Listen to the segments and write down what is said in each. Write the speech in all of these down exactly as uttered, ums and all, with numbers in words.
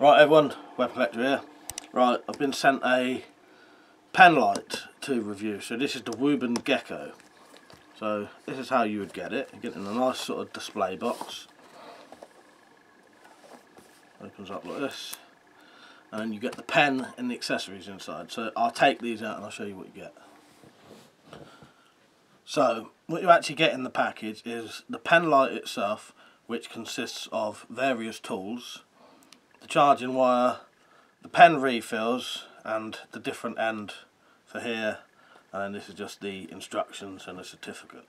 Right everyone, Weapon Collector here. Right, I've been sent a pen light to review. So this is the Wuben Gecko. So this is how you would get it. You get it in a nice sort of display box. Opens up like this. And you get the pen and the accessories inside. So I'll take these out and I'll show you what you get. So what you actually get in the package is the pen light itself, which consists of various tools, the charging wire, the pen refills, and the different end for here, and then this is just the instructions and a certificate.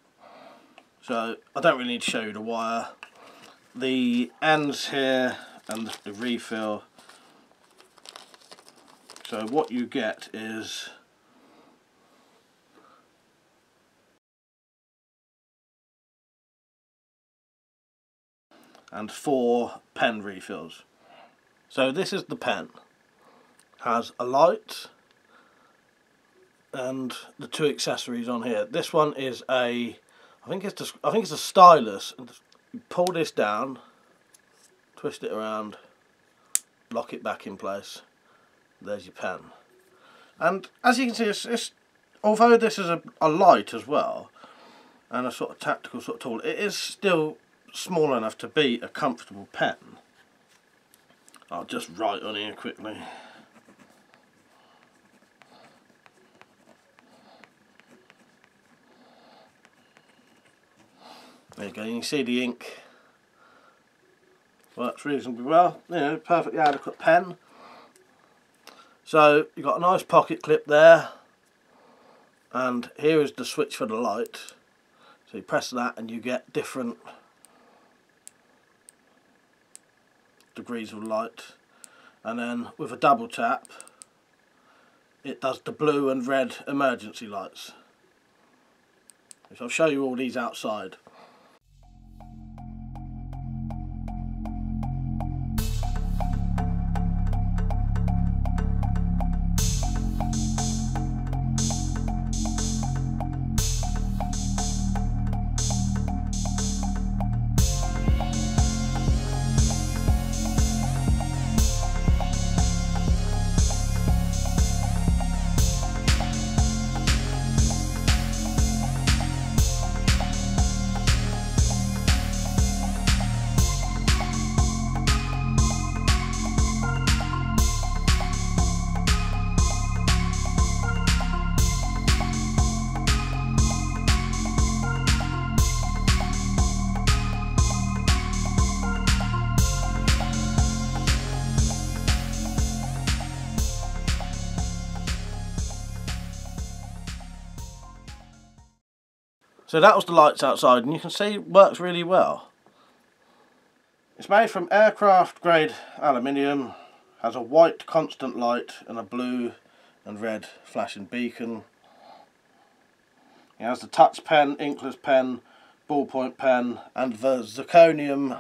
So I don't really need to show you the wire, the ends here, and the refill. So what you get is and four pen refills. So this is the pen, has a light and the two accessories on here. This one is a, I think it's I think it's a stylus. You pull this down, twist it around, lock it back in place. There's your pen. And as you can see, it's, it's although this is a, a light as well, and a sort of tactical sort of tool, it is still small enough to be a comfortable pen. I'll just write on here quickly. There you go, you can see the ink works reasonably well. You know, perfectly adequate pen. So you've got a nice pocket clip there, and here is the switch for the light. So you press that and you get different degrees of light, and then with a double tap it does the blue and red emergency lights. So I'll show you all these outside. So that was the lights outside, and you can see it works really well. It's made from aircraft grade aluminium, has a white constant light and a blue and red flashing beacon. It has the touch pen, inkless pen, ballpoint pen, and the zirconium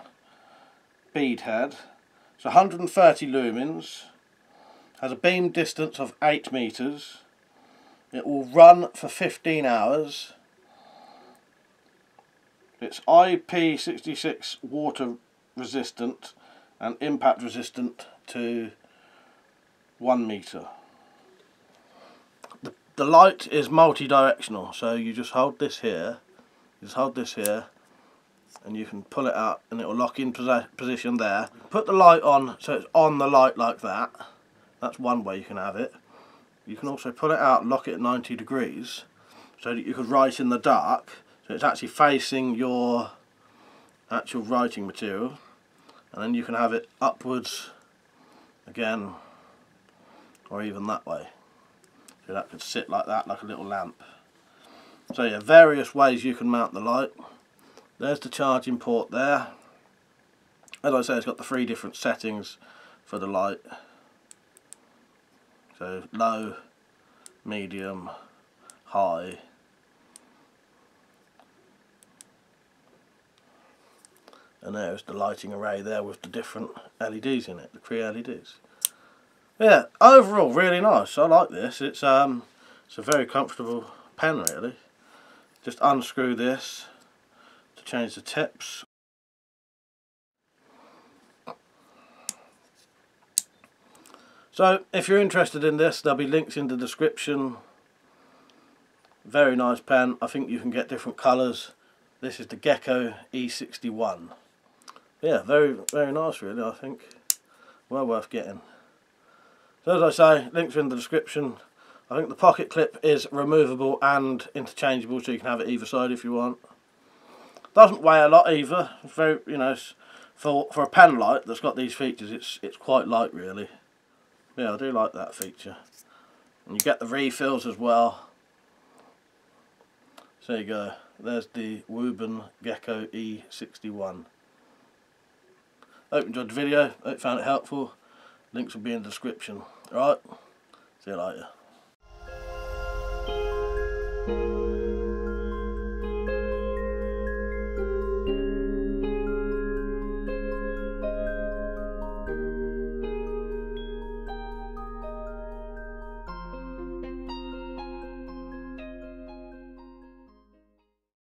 bead head. It's one hundred thirty lumens, has a beam distance of eight meters. It will run for fifteen hours. It's I P sixty-six water resistant and impact resistant to one meter. The, the light is multi-directional, so you just hold this here, you just hold this here, and you can pull it out and it will lock in posi position there. Put the light on so it's on the light like that. That's one way you can have it. You can also pull it out, lock it at ninety degrees so that you could write in the dark. So it's actually facing your actual writing material, and then you can have it upwards again, or even that way. So that could sit like that, like a little lamp. So yeah, various ways you can mount the light. There's the charging port there. As I say, it's got the three different settings for the light. So low, medium, high. And there's the lighting array there with the different L E Ds in it, the Cree L E Ds. Yeah, overall really nice. I like this. It's um, it's a very comfortable pen really. Just unscrew this to change the tips. So if you're interested in this, there'll be links in the description. Very nice pen. I think you can get different colours. This is the Gecko E sixty-one. Yeah, very, very nice really, I think. Well worth getting. So as I say, links are in the description. I think the pocket clip is removable and interchangeable, so you can have it either side if you want. Doesn't weigh a lot either. It's very, you know, for for a pen light that's got these features, it's it's quite light really. Yeah, I do like that feature. And you get the refills as well. So there you go. There's the Wuben Gecko E sixty-one. Hope you enjoyed the video. Hope you found it helpful. Links will be in the description. Alright, see you later.